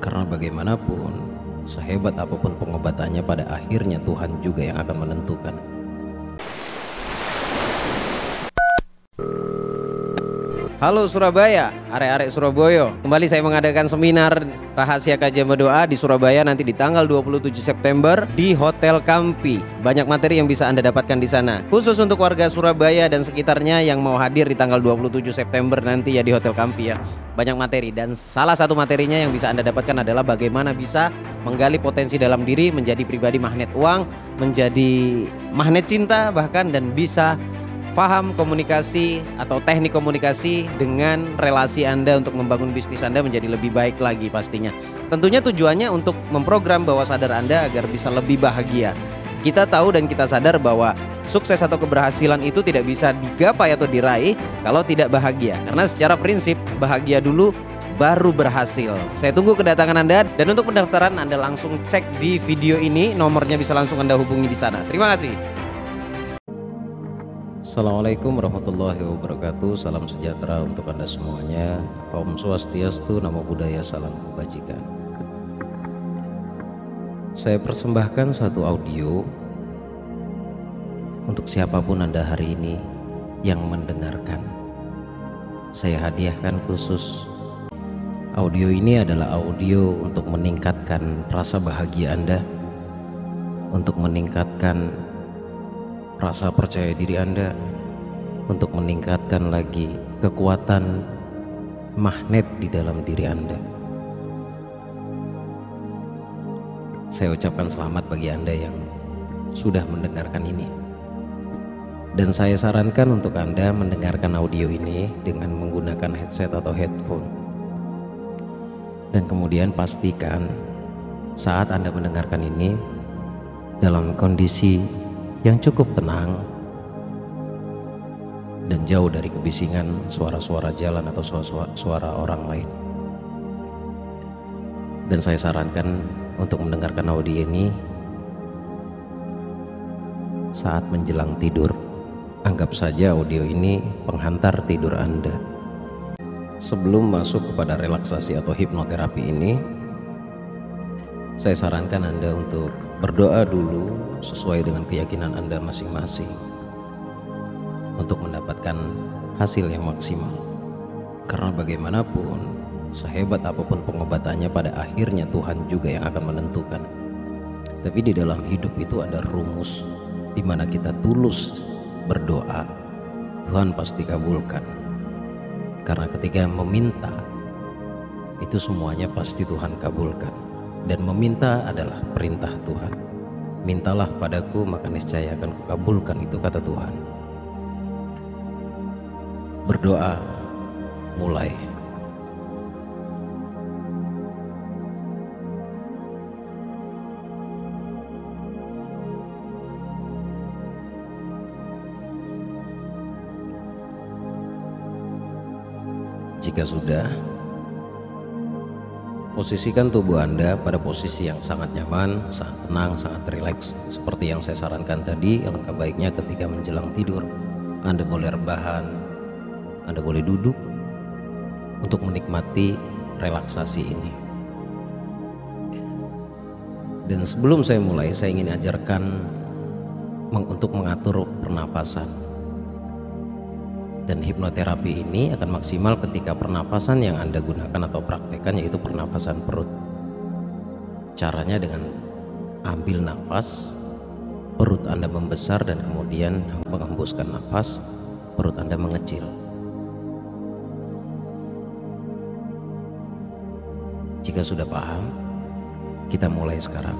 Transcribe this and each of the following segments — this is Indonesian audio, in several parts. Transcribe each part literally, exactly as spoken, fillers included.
Karena bagaimanapun, sehebat apapun pengobatannya, pada akhirnya Tuhan juga yang akan menentukan. Halo Surabaya, arek-arek Surabaya. Kembali saya mengadakan seminar Rahasia Kajian Berdoa di Surabaya nanti di tanggal dua puluh tujuh September di Hotel Kampi. Banyak materi yang bisa Anda dapatkan di sana. Khusus untuk warga Surabaya dan sekitarnya yang mau hadir di tanggal dua puluh tujuh September nanti ya di Hotel Kampi ya. Banyak materi, dan salah satu materinya yang bisa Anda dapatkan adalah bagaimana bisa menggali potensi dalam diri, menjadi pribadi magnet uang, menjadi magnet cinta bahkan, dan bisa faham komunikasi atau teknik komunikasi dengan relasi Anda untuk membangun bisnis Anda menjadi lebih baik lagi pastinya. Tentunya tujuannya untuk memprogram bawah sadar Anda agar bisa lebih bahagia. Kita tahu dan kita sadar bahwa sukses atau keberhasilan itu tidak bisa digapai atau diraih kalau tidak bahagia. Karena secara prinsip bahagia dulu baru berhasil. Saya tunggu kedatangan Anda, dan untuk pendaftaran Anda langsung cek di video ini. Nomornya bisa langsung Anda hubungi di sana. Terima kasih. Assalamualaikum warahmatullahi wabarakatuh. Salam sejahtera untuk Anda semuanya. Om Swastiastu, Namo Buddhaya, Salam Kebajikan. Saya persembahkan satu audio untuk siapapun Anda hari ini yang mendengarkan. Saya hadiahkan khusus. Audio ini adalah audio untuk meningkatkan rasa bahagia Anda, untuk meningkatkan rasa percaya diri Anda, untuk meningkatkan lagi kekuatan magnet di dalam diri Anda. Saya ucapkan selamat bagi Anda yang sudah mendengarkan ini, dan saya sarankan untuk Anda mendengarkan audio ini dengan menggunakan headset atau headphone, dan kemudian pastikan saat Anda mendengarkan ini dalam kondisi yang cukup tenang dan jauh dari kebisingan suara-suara jalan atau suara-suara orang lain. Dan saya sarankan untuk mendengarkan audio ini saat menjelang tidur. Anggap saja audio ini penghantar tidur Anda. Sebelum masuk kepada relaksasi atau hipnoterapi ini, saya sarankan Anda untuk berdoa dulu sesuai dengan keyakinan Anda masing-masing untuk mendapatkan hasil yang maksimal. Karena bagaimanapun, sehebat apapun pengobatannya, pada akhirnya Tuhan juga yang akan menentukan. Tapi di dalam hidup itu ada rumus, di mana kita tulus berdoa, Tuhan pasti kabulkan. Karena ketika meminta, itu semuanya pasti Tuhan kabulkan. Dan meminta adalah perintah Tuhan. Mintalah padaku maka niscaya akan kukabulkan, itu kata Tuhan. Berdoa mulai. Jika sudah, posisikan tubuh Anda pada posisi yang sangat nyaman, sangat tenang, sangat rileks. Seperti yang saya sarankan tadi, alangkah baiknya ketika menjelang tidur, Anda boleh rebahan, Anda boleh duduk untuk menikmati relaksasi ini. Dan sebelum saya mulai, saya ingin ajarkan untuk mengatur pernafasan. Dan hipnoterapi ini akan maksimal ketika pernafasan yang Anda gunakan atau praktekkan yaitu pernafasan perut. Caranya dengan ambil nafas, perut Anda membesar, dan kemudian menghembuskan nafas, perut Anda mengecil. Jika sudah paham, kita mulai sekarang.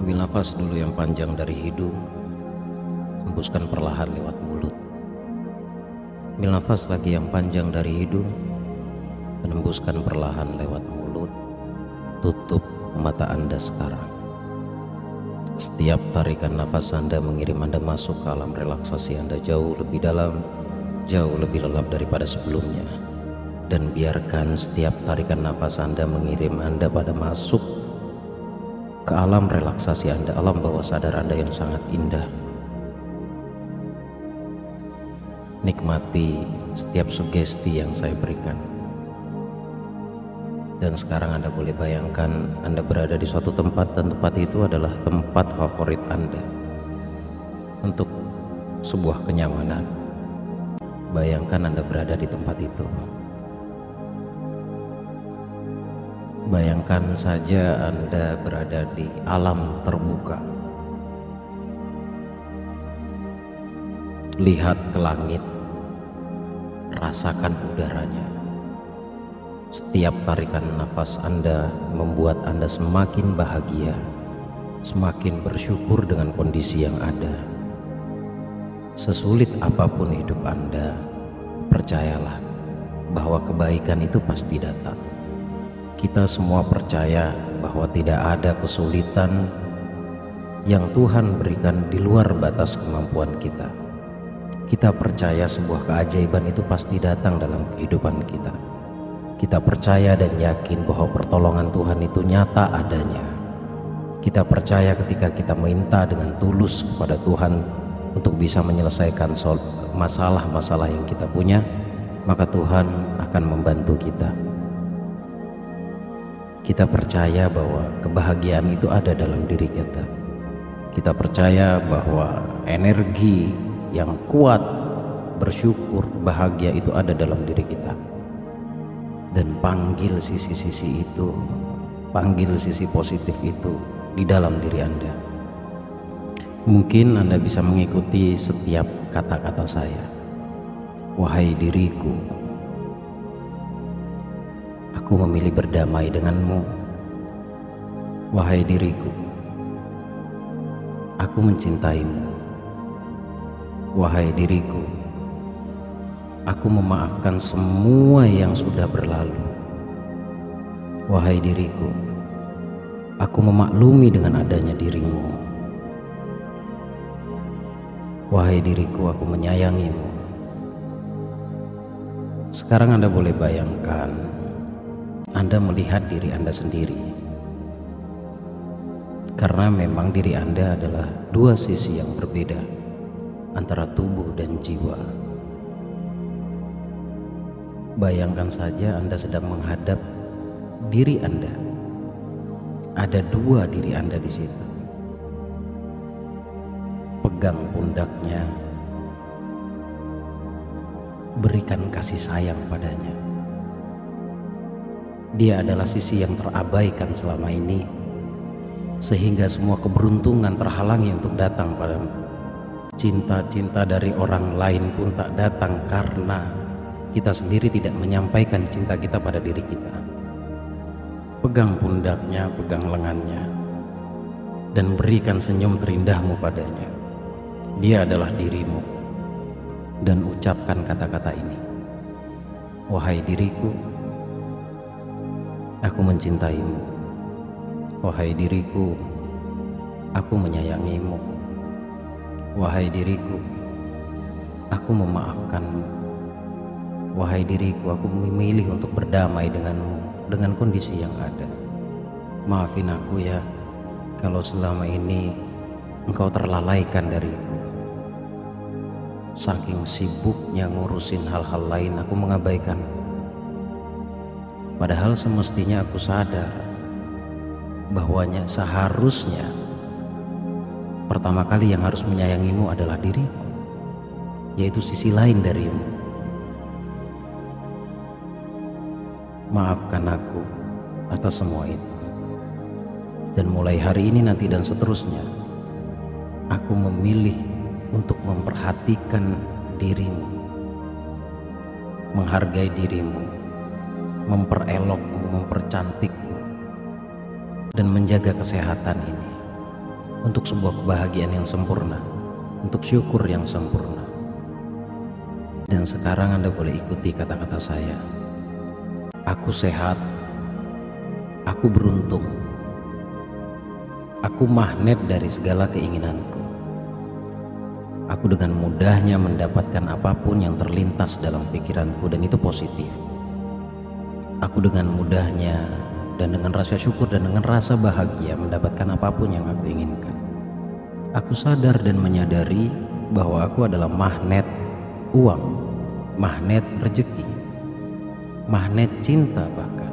Ambil nafas dulu yang panjang dari hidung, hembuskan perlahan lewat mulut. Ambil nafas lagi yang panjang dari hidung, hembuskan perlahan lewat mulut. Tutup mata Anda sekarang. Setiap tarikan nafas Anda mengirim Anda masuk ke alam relaksasi Anda jauh lebih dalam, jauh lebih lelap daripada sebelumnya. Dan biarkan setiap tarikan nafas Anda mengirim Anda pada masuk ke alam relaksasi Anda, alam bawah sadar Anda yang sangat indah. Nikmati setiap sugesti yang saya berikan. Dan sekarang Anda boleh bayangkan Anda berada di suatu tempat dan tempat itu adalah tempat favorit Anda untuk sebuah kenyamanan. Bayangkan Anda berada di tempat itu. Bayangkan saja Anda berada di alam terbuka. Lihat ke langit, rasakan udaranya. Setiap tarikan nafas Anda membuat Anda semakin bahagia, semakin bersyukur dengan kondisi yang ada. Sesulit apapun hidup Anda, percayalah bahwa kebaikan itu pasti datang. Kita semua percaya bahwa tidak ada kesulitan yang Tuhan berikan di luar batas kemampuan kita. Kita percaya sebuah keajaiban itu pasti datang dalam kehidupan kita. Kita percaya dan yakin bahwa pertolongan Tuhan itu nyata adanya. Kita percaya ketika kita minta dengan tulus kepada Tuhan untuk bisa menyelesaikan masalah-masalah yang kita punya, maka Tuhan akan membantu kita. Kita percaya bahwa kebahagiaan itu ada dalam diri kita. Kita percaya bahwa energi yang kuat, bersyukur, bahagia itu ada dalam diri kita. Dan panggil sisi-sisi itu, panggil sisi positif itu di dalam diri Anda. Mungkin Anda bisa mengikuti setiap kata-kata saya. Wahai diriku, aku memilih berdamai denganmu. Wahai diriku, aku mencintaimu. Wahai diriku, aku memaafkan semua yang sudah berlalu. Wahai diriku, aku memaklumi dengan adanya dirimu. Wahai diriku, aku menyayangimu. Sekarang Anda boleh bayangkan, Anda melihat diri Anda sendiri. Karena memang diri Anda adalah dua sisi yang berbeda antara tubuh dan jiwa. Bayangkan saja Anda sedang menghadap diri Anda. Ada dua diri Anda di situ. Pegang pundaknya. Berikan kasih sayang padanya. Dia adalah sisi yang terabaikan selama ini, sehingga semua keberuntungan terhalangi untuk datang padamu. Cinta-cinta dari orang lain pun tak datang karena kita sendiri tidak menyampaikan cinta kita pada diri kita. Pegang pundaknya, pegang lengannya, dan berikan senyum terindahmu padanya. Dia adalah dirimu. Dan ucapkan kata-kata ini. Wahai diriku, aku mencintaimu. Wahai diriku, aku menyayangimu. Wahai diriku, aku memaafkanmu. Wahai diriku, aku memilih untuk berdamai denganmu, dengan kondisi yang ada. Maafin aku ya, kalau selama ini engkau terlalaikan dariku. Saking sibuknya ngurusin hal-hal lain, aku mengabaikanmu. Padahal semestinya aku sadar bahwanya seharusnya pertama kali yang harus menyayangimu adalah diriku, yaitu sisi lain darimu. Maafkan aku atas semua itu. Dan mulai hari ini nanti dan seterusnya, aku memilih untuk memperhatikan dirimu, menghargai dirimu, memperelokmu, mempercantikmu, dan menjaga kesehatan ini. Untuk sebuah kebahagiaan yang sempurna, untuk syukur yang sempurna. Dan sekarang Anda boleh ikuti kata-kata saya. Aku sehat, aku beruntung, aku magnet dari segala keinginanku. Aku dengan mudahnya mendapatkan apapun yang terlintas dalam pikiranku, dan itu positif. Aku dengan mudahnya dan dengan rasa syukur dan dengan rasa bahagia mendapatkan apapun yang aku inginkan. Aku sadar dan menyadari bahwa aku adalah magnet uang, magnet rezeki, magnet cinta bahkan,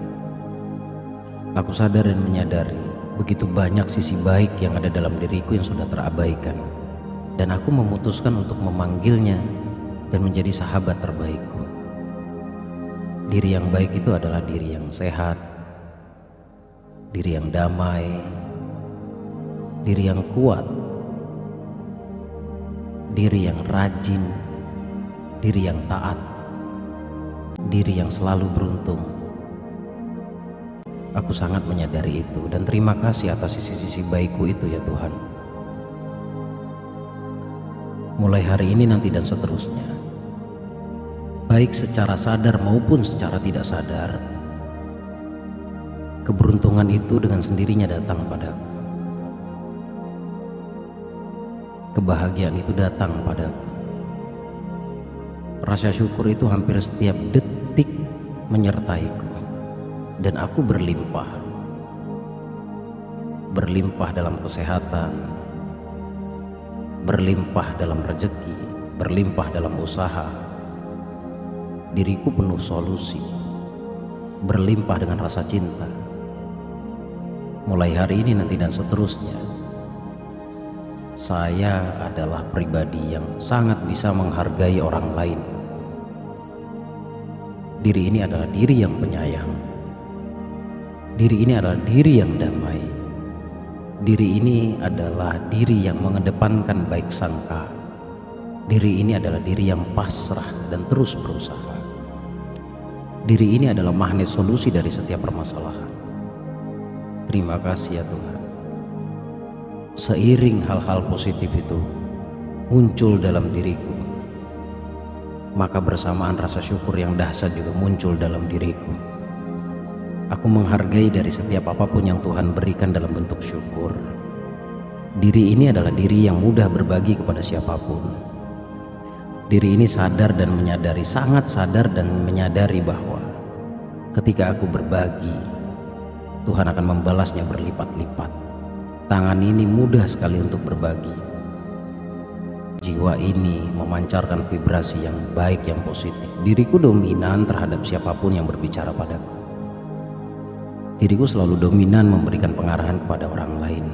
Aku sadar dan menyadari begitu banyak sisi baik yang ada dalam diriku yang sudah terabaikan, dan aku memutuskan untuk memanggilnya dan menjadi sahabat terbaikku. Diri yang baik itu adalah diri yang sehat, diri yang damai, diri yang kuat, diri yang rajin, diri yang taat, diri yang selalu beruntung. Aku sangat menyadari itu dan terima kasih atas sisi-sisi baikku itu ya Tuhan. Mulai hari ini, nanti, dan seterusnya, baik secara sadar maupun secara tidak sadar, keberuntungan itu dengan sendirinya datang padaku. Kebahagiaan itu datang padaku. Rasa syukur itu hampir setiap detik menyertaiku. Dan aku berlimpah, berlimpah dalam kesehatan, berlimpah dalam rezeki, berlimpah dalam usaha. Diriku penuh solusi, berlimpah dengan rasa cinta. Mulai hari ini, nanti, dan seterusnya, saya adalah pribadi yang sangat bisa menghargai orang lain. Diri ini adalah diri yang penyayang. Diri ini adalah diri yang damai. Diri ini adalah diri yang mengedepankan baik sangka. Diri ini adalah diri yang pasrah dan terus berusaha. Diri ini adalah magnet solusi dari setiap permasalahan. Terima kasih ya Tuhan. Seiring hal-hal positif itu muncul dalam diriku, maka bersamaan rasa syukur yang dahsyat juga muncul dalam diriku. Aku menghargai dari setiap apapun yang Tuhan berikan dalam bentuk syukur. Diri ini adalah diri yang mudah berbagi kepada siapapun. Diri ini sadar dan menyadari, sangat sadar dan menyadari bahwa ketika aku berbagi, Tuhan akan membalasnya berlipat-lipat. Tangan ini mudah sekali untuk berbagi. Jiwa ini memancarkan vibrasi yang baik, yang positif. Diriku dominan terhadap siapapun yang berbicara padaku. Diriku selalu dominan memberikan pengarahan kepada orang lain.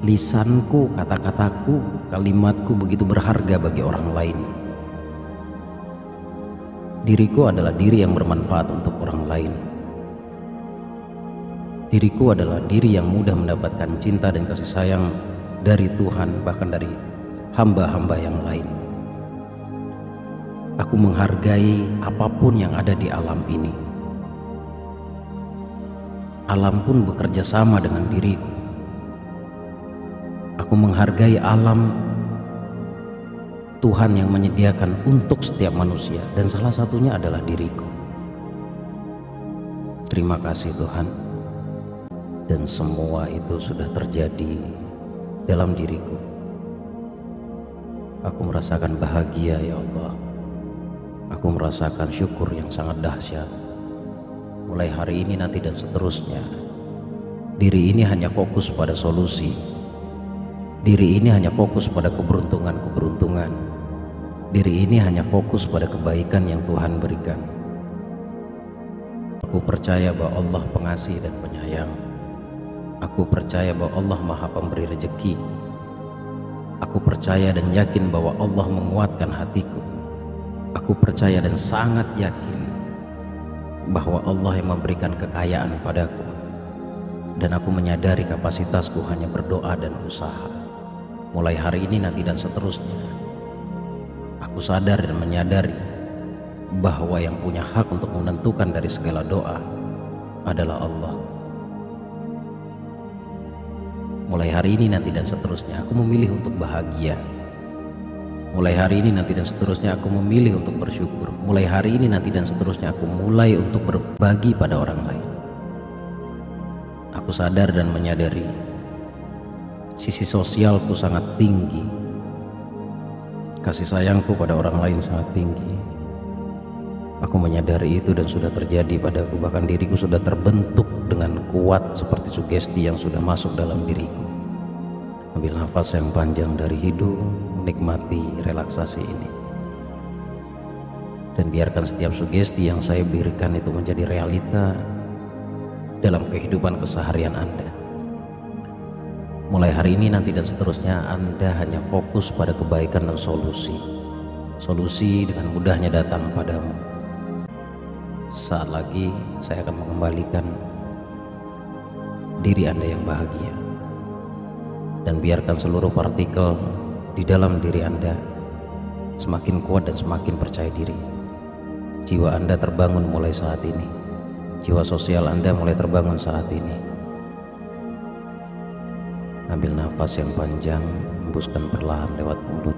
Lisanku, kata-kataku, kalimatku begitu berharga bagi orang lain. Diriku adalah diri yang bermanfaat untuk orang lain. Diriku adalah diri yang mudah mendapatkan cinta dan kasih sayang dari Tuhan, bahkan dari hamba-hamba yang lain. Aku menghargai apapun yang ada di alam ini. Alam pun bekerja sama dengan diriku. Aku menghargai alam, Tuhan yang menyediakan untuk setiap manusia, dan salah satunya adalah diriku. Terima kasih Tuhan. Dan semua itu sudah terjadi dalam diriku. Aku merasakan bahagia ya Allah. Aku merasakan syukur yang sangat dahsyat. Mulai hari ini, nanti, dan seterusnya, diri ini hanya fokus pada solusi. Diri ini hanya fokus pada keberuntungan-keberuntungan. Diri ini hanya fokus pada kebaikan yang Tuhan berikan. Aku percaya bahwa Allah pengasih dan penyayang. Aku percaya bahwa Allah Maha Pemberi Rezeki. Aku percaya dan yakin bahwa Allah menguatkan hatiku. Aku percaya dan sangat yakin bahwa Allah yang memberikan kekayaan padaku, dan aku menyadari kapasitasku hanya berdoa dan usaha. Mulai hari ini, nanti, dan seterusnya, aku sadar dan menyadari bahwa yang punya hak untuk menentukan dari segala doa adalah Allah. Mulai hari ini, nanti, dan seterusnya, aku memilih untuk bahagia. Mulai hari ini, nanti, dan seterusnya, aku memilih untuk bersyukur. Mulai hari ini, nanti, dan seterusnya, aku mulai untuk berbagi pada orang lain. Aku sadar dan menyadari sisi sosialku sangat tinggi. Kasih sayangku pada orang lain sangat tinggi. Aku menyadari itu dan sudah terjadi padaku. Bahkan diriku sudah terbentuk dengan kuat seperti sugesti yang sudah masuk dalam diriku. Ambil nafas yang panjang dari hidung. Nikmati relaksasi ini dan biarkan setiap sugesti yang saya berikan itu menjadi realita dalam kehidupan keseharian Anda. Mulai hari ini, nanti, dan seterusnya, Anda hanya fokus pada kebaikan dan solusi. Solusi dengan mudahnya datang padamu. Saat lagi saya akan mengembalikan diri Anda yang bahagia, dan biarkan seluruh partikel di dalam diri Anda semakin kuat dan semakin percaya diri. Jiwa Anda terbangun mulai saat ini. Jiwa sosial Anda mulai terbangun saat ini. Ambil nafas yang panjang, hembuskan perlahan lewat mulut.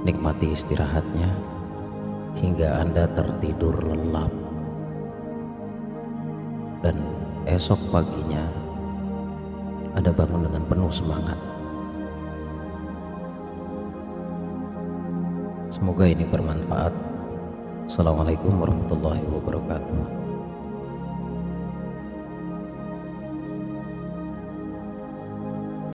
Nikmati istirahatnya hingga Anda tertidur lelap. Dan esok paginya Anda bangun dengan penuh semangat. Semoga ini bermanfaat. Assalamualaikum warahmatullahi wabarakatuh.